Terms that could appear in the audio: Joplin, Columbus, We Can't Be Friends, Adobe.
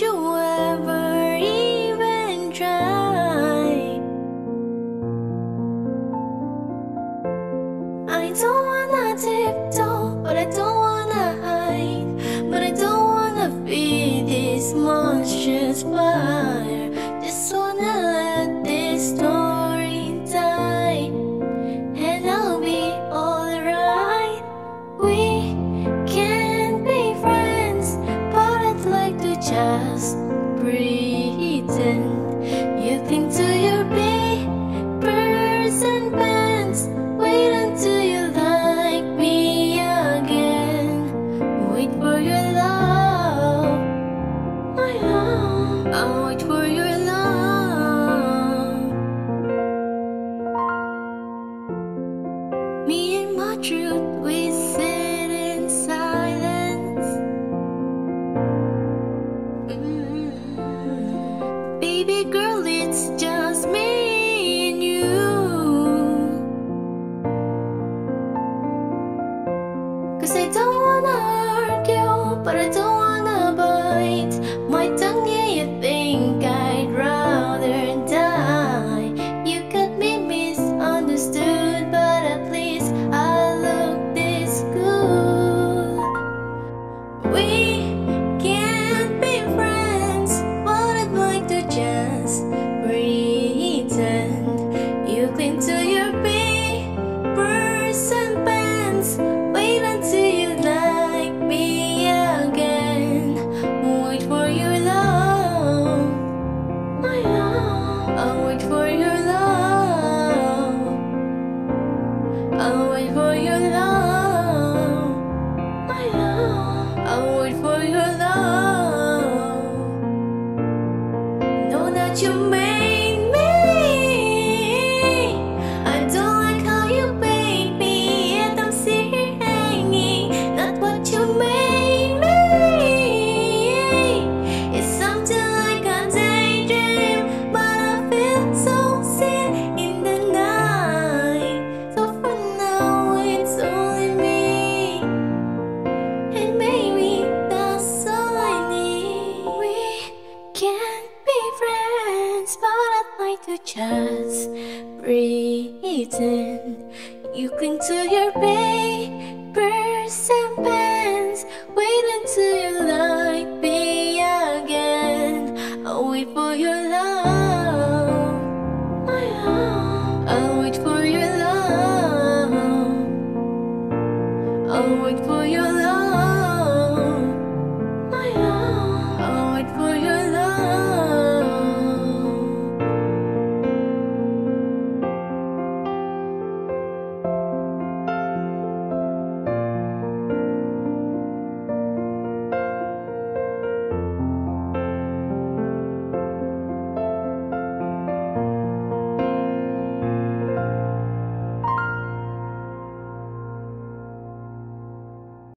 you ever even try. I don't wanna tiptoe, but I don't wanna hide, but I don't wanna be this monstrous fire. Just wanna let this story die, and I'll be alright. We can't be friends, but I'd like to just pretend. You think to your papers and pens, wait until you like me again. Wait for your love, my love. I'll wait for your love. Me and my truth, we sit in silence. Baby girl, it's just me and you. 'Cause I don't wanna hurt you, but I don't wanna bite my tongue. Yeah, you think I'd rather die. You got me misunderstood, but at least I look this good. We can't be friends, but I'd like to just pretend. You cling to your papers and pens, wait until you like me again. Wait for your love, my love. I'll wait for your love. I'll wait for your love, my love. I'll wait for your love. Know that you made me. I don't like how you paid me, and I'm still here hanging. Not what you made me. It's something like a daydream, but I feel so sick in the night. So for now, it's only me, and maybe that's all I need. We can't be friends, but I'd like to just pretend. You cling to your papers.